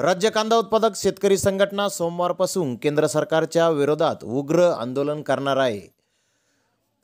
राज्य कांदा उत्पादक शेतकरी संघटना सोमवारपासून केंद्र सरकारच्या विरोधात उग्र आंदोलन करणार आहे।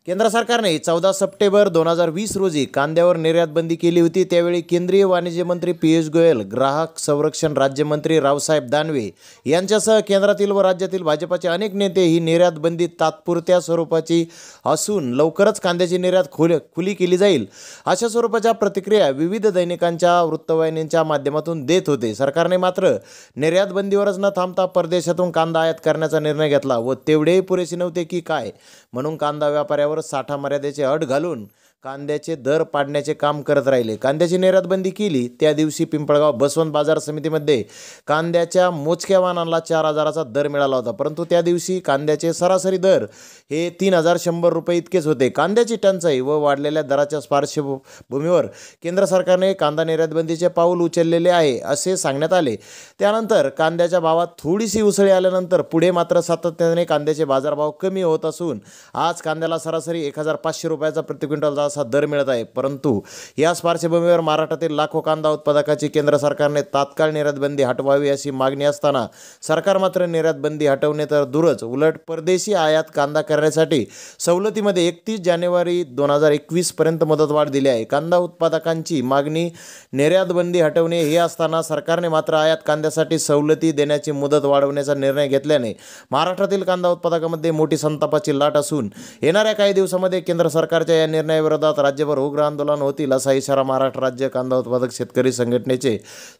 केंद्र सरकारने 14 सप्टेंबर 2020 रोजी कांद्यावर निर्यात बंदी केली होती। त्यावेळी केंद्रीय वाणिज्य मंत्री पीयुष गोयल, ग्राहक संरक्षण राज्यमंत्री रावसाहेब दानवे यांच्यासह केंद्रातील व राज्यातील भाजपाचे अनेक नेते ही निर्यात बंदी तात्पुरत्या स्वरूपाची असून लवकरच कांद्याची निर्यात खुली केली जाईल अशा स्वरूपाच्या प्रतिक्रिया विविध दैनिकांच्या वृत्तवाहिन्यांच्या माध्यमातून देत होते। सरकारने मात्र निर्यात बंदीवरच न थांबता परदेशातून कांदा आयात करण्याचा निर्णय घेतला व तेवढेही पुरेसे नव्हते की काय म्हणून कांदा व्यापाऱ्यावर साठा मर्यादेची अट घालून कांद्याचे दर पाडण्याचे काम करत राहिले। कांद्याची निर्यात बंदी केली त्या दिवशी पिंपळगाव बसवंत बाजार समितीमध्ये कांद्याच्या मोजक्या वाहनांना 4,000चा दर मिळाला होता, परंतु त्या दिवशी कांद्याचे सरासरी दर हे 3,100 रुपये इतकेच होते। कांद्याची टंचाई व वाढलेल्या दराच्या पार्श्वभूमीवर केंद्र सरकारने कांदा निर्यात बंदीचे पाऊल उचललेले आहे असे सांगण्यात आले। त्यानंतर कांद्याच्या भावात थोडीशी उसळी आल्यानंतर पुढे मात्र सातत्याने कांद्याचे बाजारभाव कमी होत असून आज कांद्याला सरासरी 1,500 रुपयाचा प्रति क्विंटल दर मिळत आहे। परंतु याच पार्श्वभूमीवर महाराष्ट्रातील लाखो कांदा उत्पादकांची केंद्र सरकारने तात्काळ निर्यात बंदी हटवावी अशी मागणी असताना सरकार मात्र निर्यात बंदी हटवणे तर दूरच उलट परदेशी आयात कांदा करण्यासाठी सवलतीमध्ये 31 जानेवारी 2021 पर्यंत मुदतवाढ दिली आहे। कांदा उत्पादकांची मागणी निर्यात बंदी हटवणे हे असताना सरकारने मात्र आयात कांद्यासाठी सवलती देण्याची मुदत वाढवण्याचा निर्णय घेतल्याने महाराष्ट्रातील कांदा उत्पादकांमध्ये मोठी संतापाची लाट असून येणाऱ्या काही दिवसांमध्ये केंद्र सरकारच्या या निर्णयाविरोधात राज्यभर उग्र आंदोलन होतील असा इशारा महाराष्ट्र राज्य कांदा उत्पादक शेतकरी संघटनेचे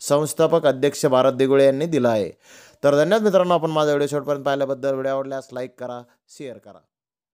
संस्थापक अध्यक्ष भारत दिगुळे यांनी दिला आहे। तर धन्यवाद मित्रांनो, आपण माझा व्हिडिओ शेवटपर्यंत पाहिल्याबद्दल। व्हिडिओ आवडल्यास लाईक करा, शेअर करा।